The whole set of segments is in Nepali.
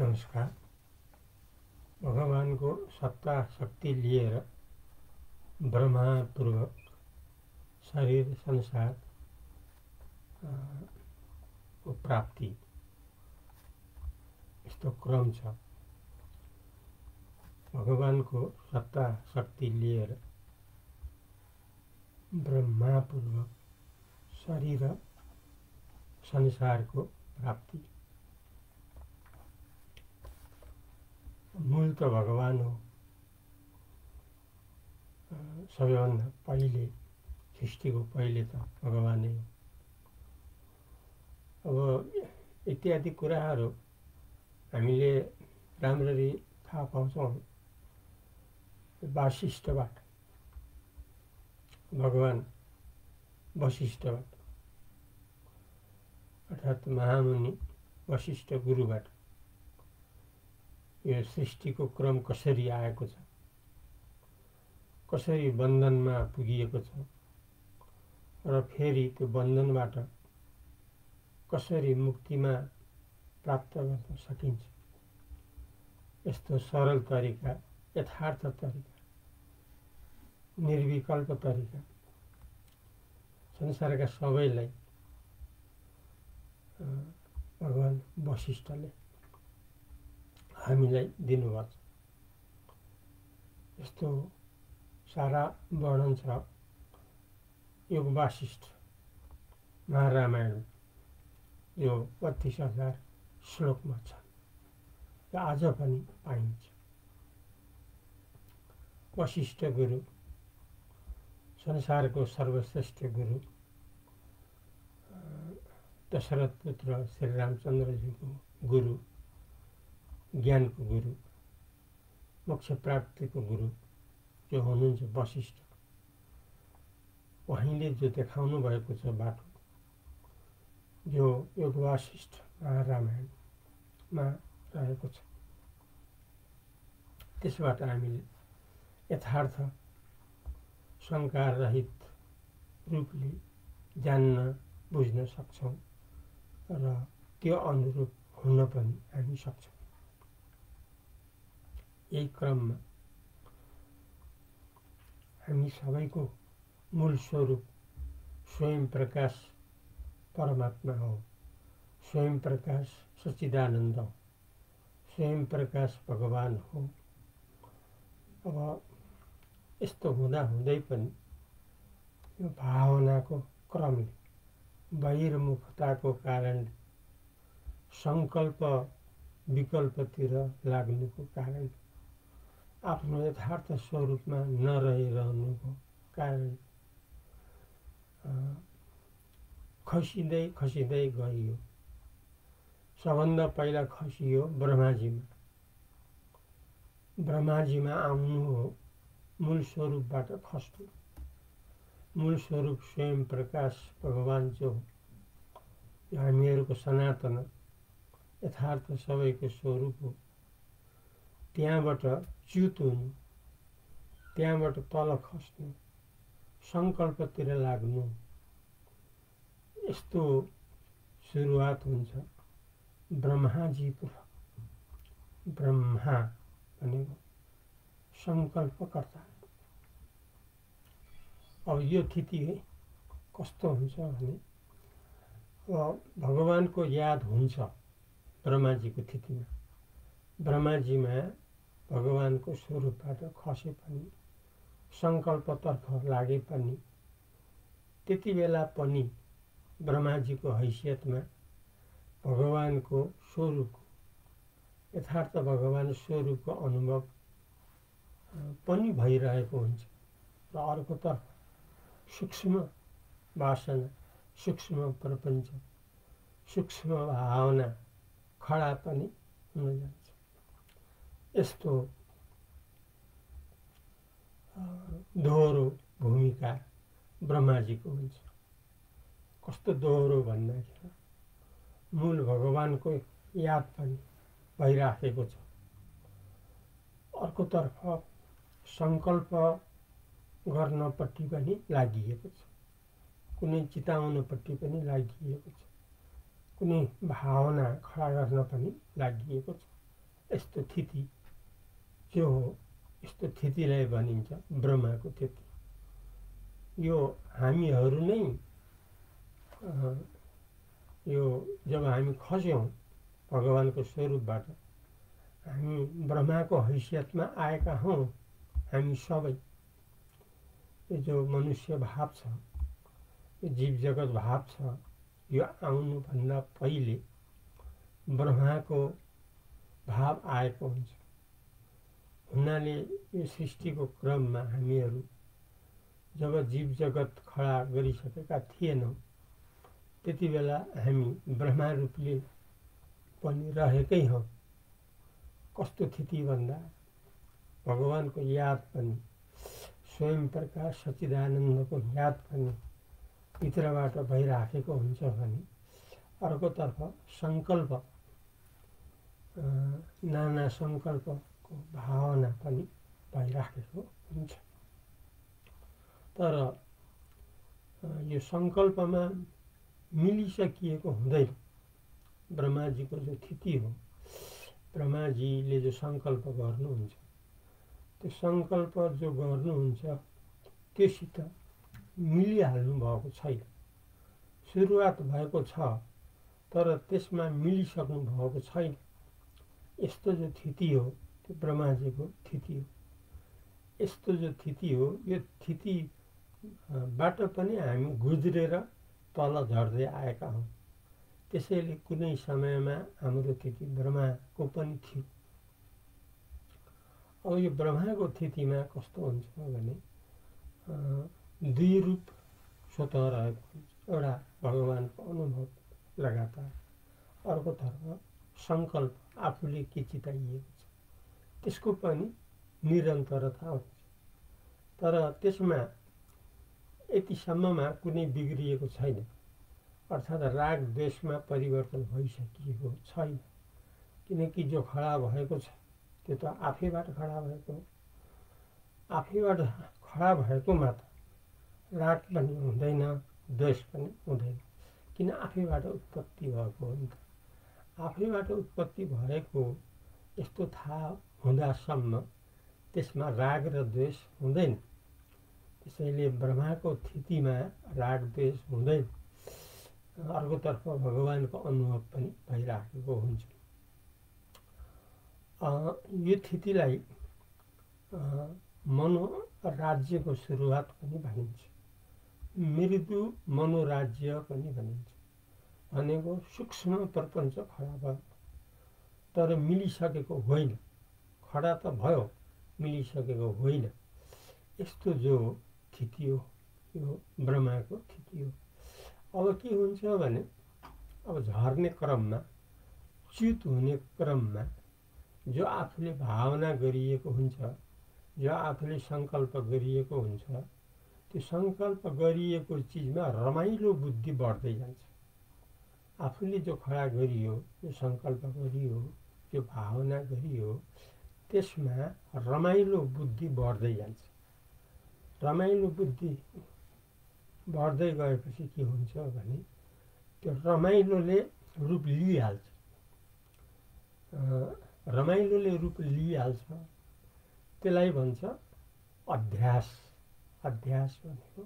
नमस्कार। भगवान को सत्ता शक्ति लिएर भ्रमपूर्वक शरीर संसार को प्राप्ति यो क्रम छ। भगवान को सत्ता शक्ति लिएर भ्रमपूर्वक शरीर संसार को प्राप्ति मूल तो भगवान हो। सबैभन्दा पहिले सृष्टि को पहिले तो भगवान ही हो। अब इत्यादि कुराहरू हामीले राम्ररी थाहा पाउँछौं वशिष्ठबाट, भगवान वशिष्ठबाट अर्थात महामुनि वशिष्ठ गुरुबाट यो सृष्टि को क्रम कसरी आएको छ, कसरी बंधन में पुगिएको छ र फेरि त्यो बंधनबाट कसरी मुक्ति में प्राप्त गर्न सकिन्छ, यस्तो सरल तरीका, यथार्थ तरीका, निर्विकल्प तरीका संसार का सबैलाई भगवान वशिष्ठले हामीलाई दिनुभएको छ। यस्तो सारा वर्णन छ योग वशिष्ठ महारामायण जो 32,000 श्लोक में छन्, आज पनि पाइन्छ। वशिष्ठ गुरु संसार को सर्वश्रेष्ठ गुरु दशरथ पुत्र श्री रामचंद्रजी को गुरु, ज्ञान को गुरु, मोक्ष प्राप्ति को गुरु जो हुनुहुन्छ वशिष्ठ, वहींले जो देखाउनु भएको छ बाटो जो योग वशिष्ठ महारामायणमा रहेको छ, त्यसबाट हामीले यथार्थ शंका रहित रूपले जान्न बुझ्न सक्छौं र त्यो अनुरूप हुन पनि हामी सक्छौं। यही क्रम में हमी सबैको मूल स्वरूप स्वयं प्रकाश परमात्मा हो, स्वयं प्रकाश सच्चिदानन्द हो, स्वयं प्रकाश भगवान हो। अब यस्तो हुँदा हुँदै पनि यो भावना को क्रमले, बहिर्मुखता को कारण, संकल्प विकल्पतिर लाग्ने को कारण, आफ्नो यथार्थ स्वरूप में नरहिरहनु को कारण खसिदै खसिदै गयो। सबभन्दा पहिला खसियो ब्रह्माजी में। ब्रह्माजी में आउनु हो मूल स्वरूपबाट खस्नु। मूल स्वरूप स्वयं प्रकाश भगवान जो हामीहरूको सनातन यथार्थ सबैको स्वरूप हो, त्यहाँबाट च्युत हुनु, त्यहाँबाट तल खस्नु, संकल्पतिर लाग्नु, यस्तो सुरुवात हुन्छ ब्रह्माजीको। ब्रह्मा भनेको संकल्पकर्ता। अब यो स्थिति कस्तो हुन्छ भने भगवानको याद हुन्छ ब्रह्माजीको स्थितिमा। ब्रह्माजीमा भगवान को स्वरूपबाट खसे पनि, संकल्पतर्फ लागे पनि, त्यति बेला पनि ब्रह्माजी को हैसियत में भगवान को स्वरूप, यथार्थ भगवान स्वरूप को अनुभव पनि भइरहेको हुन्छ। र अर्कोतर्फ सूक्ष्म वासना, सूक्ष्म प्रपंच, सूक्ष्म भावना खडा पनि हुन जान्छ। यस्तो दोहोरो भूमिका ब्रह्माजी को हुन्छ। कस्तो दोहोरो भन्दाखेरि मूल भगवान को याद पनि भइराखेको छ, अर्कोतर्फ संकल्प गर्नपट्टि पनि लागिएको छ, कुनै चिताउनपट्टि पनि लागिएको छ, कुनै भावना खडा गर्न पनि लागिएको छ। स्थिति जो हो स्थितिलाई भनिन्छ ब्रह्माको त्यति यो हामीहरू नै यो जब हामी खस्यौं भगवानको स्वरूपबाट हामी ब्रह्माको हैसियतमा आएका हौं। हामी सबै जो मनुष्य भाव छ जीव जगत भाव छ यो आउनु भन्दा पहिले ब्रह्माको भाव आएको हुन्छ। हुनाले यो सृष्टिको क्रममा हामीहरू जब जीव जगत खडा गरिसकेका थिएनौँ त्यति बेला हामी ब्रह्मा रूपले पनि रहेकै हौँ। कस्तो स्थिति भन्दा भगवानको याद पनि स्वयं प्रकाश सच्चिदानन्दको याद पनि भित्रबाट भइराखेको हुन्छ भने अर्कोतर्फ सङ्कल्प नाना सङ्कल्पको भावना पनि भइराखेको हुन्छ। तर यो सङ्कल्पमा मिलिसकिएको हुँदैन। ब्रह्माजीको जो स्थिति हो ब्रह्माजीले जो सङ्कल्प गर्नुहुन्छ त्यो सङ्कल्प जो गर्नुहुन्छ त्यससित मिलिहाल्नु भएको छैन। सुरुवात भएको छ तर त्यसमा मिलिसक्नु भएको छैन। यस्तो जो स्थिति हो त्यो ब्रह्माजीको स्थिति हो। यस्तो जो स्थिति हो यो स्थितिबाट पनि हामी गुज्रेर तल झर्दै आएका हौँ। त्यसैले कुनै समयमा हाम्रो स्थिति ब्रह्माको पनि थियो। अब यो ब्रह्माको स्थितिमा कस्तो हुन्छ भने दुई रूप स्वतः रहेको हुन्छ। एउटा भगवानको अनुभव लगातार अर्कोतर्फ सङ्कल्प आफूले के चिताइएको छ त्यसको पनि निरन्तरता हुन्छ। तर त्यसमा यतिसम्ममा कुनै बिग्रिएको छैन अर्थात् राग द्वेषमा परिवर्तन भइसकेको छैन। किनकि जो खडा भएको छ त्यो त आफैबाट खडा भएको हो। आफैबाट खडा भएकोमा त राग पनि हुँदैन द्वेष पनि हुँदैन किन आफैबाट उत्पत्ति भएको हो नि त। आफैबाट उत्पत्ति भएको यस्तो थाहा हुँदासम्म त्यसमा राग र द्वेष हुँदैन। त्यसैले ब्रह्माको स्थितिमा राग द्वेष हुँदैन। अर्कोतर्फ भगवानको अनुभव पनि भइराखेको हुन्छ। यो स्थितिलाई मनोराज्यको सुरुवात पनि भनिन्छ। मृदु मनोराज्य पनि भनिन्छ। भनेको सूक्ष्म प्रपञ्च खडा भयो तर मिलिसकेको होइन। खडा त भयो मिलिसकेको होइन। यस्तो जो स्थिति हो यो ब्रह्माको स्थिति हो। अब के हुन्छ भने अब झर्ने क्रममा च्युत हुने क्रममा जो आफूले भावना गरिएको हुन्छ जो आफूले सङ्कल्प गरिएको हुन्छ त्यो सङ्कल्प गरिएको चिजमा रमाइलो बुद्धि बढ्दै जान्छ। आफूले जो खडा गरियो जो सङ्कल्प गरियो जो भावना गरियो त्यसमा रमाइलो बुद्धि बढ्दै जान्छ। रमाइलो बुद्धि बढ्दै गएपछि के हुन्छ भने त्यो रमाइलोले रूप लिइहाल्छ। रमाइलोले रूप लिइहाल्छ। त्यसलाई भन्छ अध्यास। अध्यास भनेको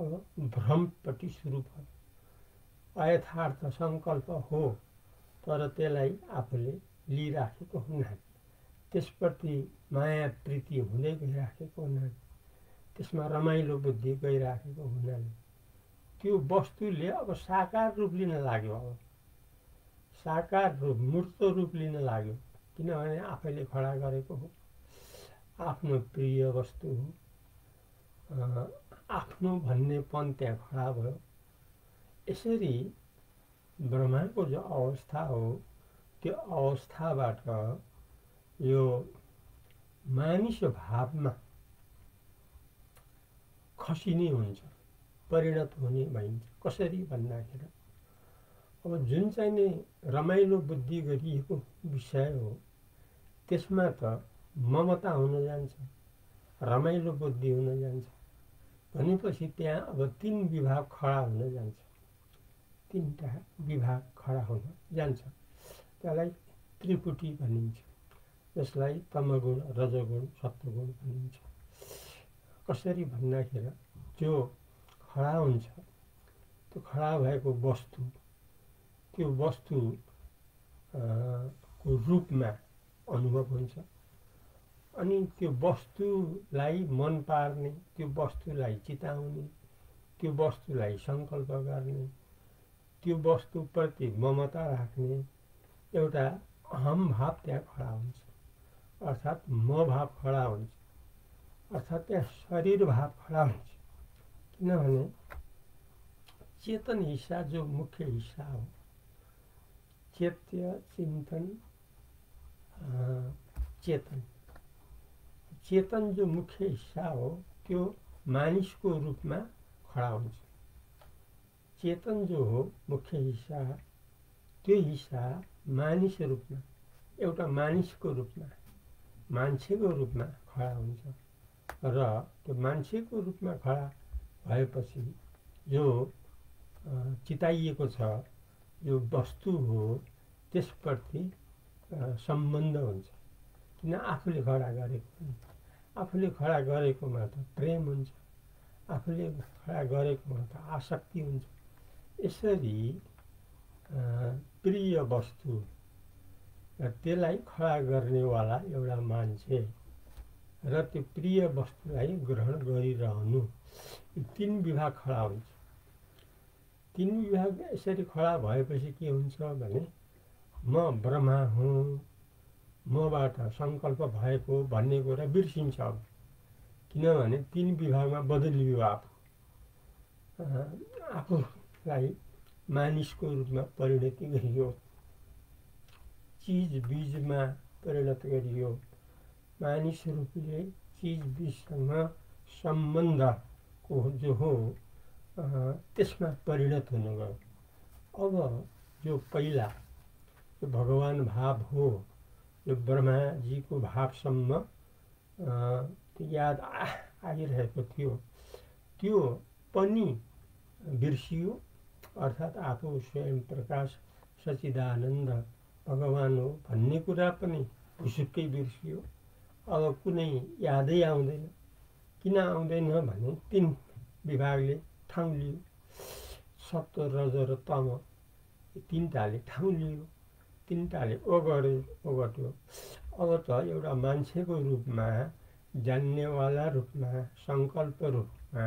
अब भ्रमपट्टि सुरु भयो। अयथार्थ सङ्कल्प हो तर त्यसलाई आफूले लिइराखेको हुनाले त्यसप्रति माया प्रीति हुँदै गइराखेको हुनाले त्यसमा रमाइलो बुद्धि गइराखेको हुनाले त्यो वस्तुले अब साकार रूप लिन लाग्यो। अब साकार रूप मूर्त रूप लिन लाग्यो किनभने आफैले खडा गरेको हो। आफ्नो प्रिय वस्तु हो आफ्नो भन्नेपन त्यहाँ खडा भयो। यसरी ब्रह्माको जो अवस्था हो त्यो अवस्थाबाट यो मानिस भावमा खसिने हुन्छ परिणत हुने भइन्छ। कसरी भन्दाखेरि अब जुन चाहिँ नै रमाइलो बुद्धि गरिएको विषय हो त्यसमा त ममता हुन जान्छ रमाइलो बुद्धि हुन जान्छ भनेपछि त्यहाँ अब तीन विभाग खडा हुन जान्छ। तीनटा विभाग खडा हुन जान्छ। त्यसलाई त्रिपुटी भनिन्छ। यसलाई तमगुण रजगुण सत्वगुण भनिन्छ। कसरी भन्दाखेरि त्यो खडा हुन्छ, त्यो खडा भएको वस्तु त्यो वस्तु को रूपमा अनुभव हुन्छ अनि त्यो वस्तुलाई मन पार्ने, त्यो वस्तुलाई चिताउने, त्यो वस्तुलाई संकल्प गर्ने, त्यो वस्तुप्रति ममता राख्ने एउटा अहम भाव त्यहाँ खडा हुन्छ, अर्थात् म भाव खडा हुन्छ, अर्थात् त्यहाँ शरीर भाव खडा हुन्छ। किनभने चेतन हिस्सा जो मुख्य हिस्सा हो, चेत्य चिन्तन चेतन, चेतन जो मुख्य हिस्सा हो त्यो मानिसको रूपमा खडा हुन्छ। चेतन जो हो मुख्य हिस्सा त्यो हिस्सा मानिस रूपमा, एउटा मानिसको रूपमा, मान्छेको रूपमा खडा हुन्छ र त्यो मान्छेको रूपमा खडा भएपछि जो चिताइएको छ जो वस्तु हो त्यसप्रति सम्बन्ध हुन्छ। किन आफूले खडा गरेको, आफूले खडा गरेकोमा त प्रेम हुन्छ, आफूले खडा गरेकोमा त आसक्ति हुन्छ। यसरी प्रिय वस्तु र त्यसलाई खडा गर्नेवाला एउटा मान्छे र त्यो प्रिय वस्तुलाई ग्रहण गरिरहनु, तीन विभाग खडा हुन्छ। तीन विभाग यसरी खडा भएपछि के हुन्छ भने म ब्रह्मा हुँ, मबाट सङ्कल्प भएको भन्ने कुरा बिर्सिन्छ। किनभने तीन विभागमा बदलियो आफूलाई मानिसको रूपमा परिणति गरियो, चीज बीजमा परिणत गरियो, मानिस रूपले चीज बीजसँग सम्बन्ध को जो हो त्यसमा परिणत हुन गयो। अब जो पहिला जो भगवान भाव हो, जो ब्रह्मा जी को भावसम्म याद आइरहेको थियो त्यो पनि बिर्सियो, अर्थात् आफू स्वयं प्रकाश सच्चिदानन्द भगवान हो भन्ने कुरा पनि भुसुक्कै बिर्सियो। अब कुनै यादै आउँदैन। किन आउँदैन भने तीन विभागले ठाउँ लियो, सत्व रज र तम तिनटाले ठाउँ लियो, तिनटाले ओगट्यो। अब त एउटा मान्छेको रूपमा, जान्नेवाला रूपमा, सङ्कल्प रूपमा,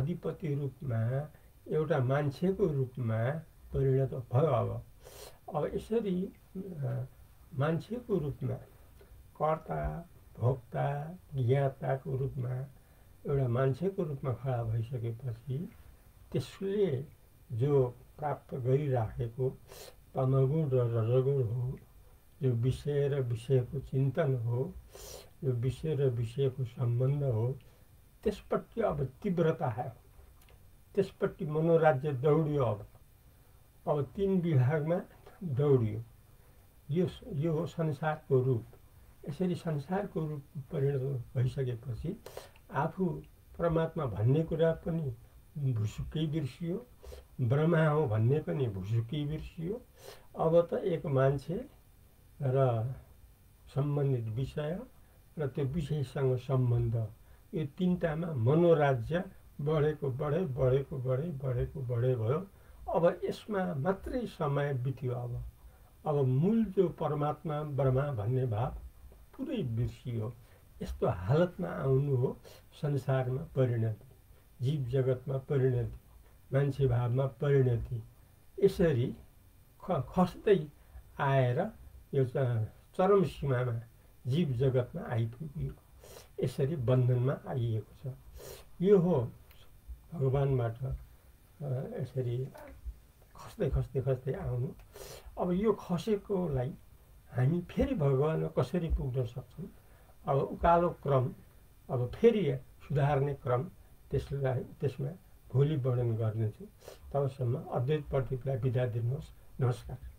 अधिपति रूपमा, एउटा मान्छेको रूपमा परिणत भयो। अब यसरी मान्छेको रूपमा कर्ता भोक्ता ज्ञाताको रूपमा एउटा मान्छेको रूपमा खडा भइसकेपछि त्यसले जो प्राप्त गरिराखेको तमगुण र रजगुण हो, जो विषय र विषयको चिन्तन हो, जो विषय र विषयको सम्बन्ध हो, त्यसपट्टि अब तीव्रता आयो, त्यसपट्टि मनोराज्य दौडियो। अब तीन विभागमा दौडियो। यो हो संसारको रूप। यसरी संसारको रूप परिणत भइसकेपछि आफू परमात्मा भन्ने कुरा पनि भुसुक्कै बिर्सियो, ब्रह्मा हो भन्ने पनि भुसुक्कै बिर्सियो। अब त एक मान्छे र सम्बन्धित विषय र त्यो विषयसँग सम्बन्ध, यो तिनटामा मनोराज्य बढेको बढे भयो। अब यसमा मात्रै समय बित्यो। अब मूल जो परमात्मा ब्रह्मा भन्ने भाव पुरै बिर्सियो। यस्तो हालतमा आउनु हो संसारमा परिणति, जीव जगतमा परिणति, मान्छे भावमा परिणति। यसरी खस्दै आएर यो चरम सीमामा जीव जगतमा आइपुग्यो। यसरी बन्धनमा आइएको छ। यो हो भगवानबाट यसरी खस्दै आउनु। अब यो खसेकोलाई हामी फेरि भगवानमा कसरी पुग्न सक्छौँ? अब उकालो क्रम, अब फेरि सुधार्ने क्रम, त्यसमा भोलि वर्णन गर्नेछु। तबसम्म अद्वैत प्रदीपलाई बिदा दिनुहोस्। नमस्कार।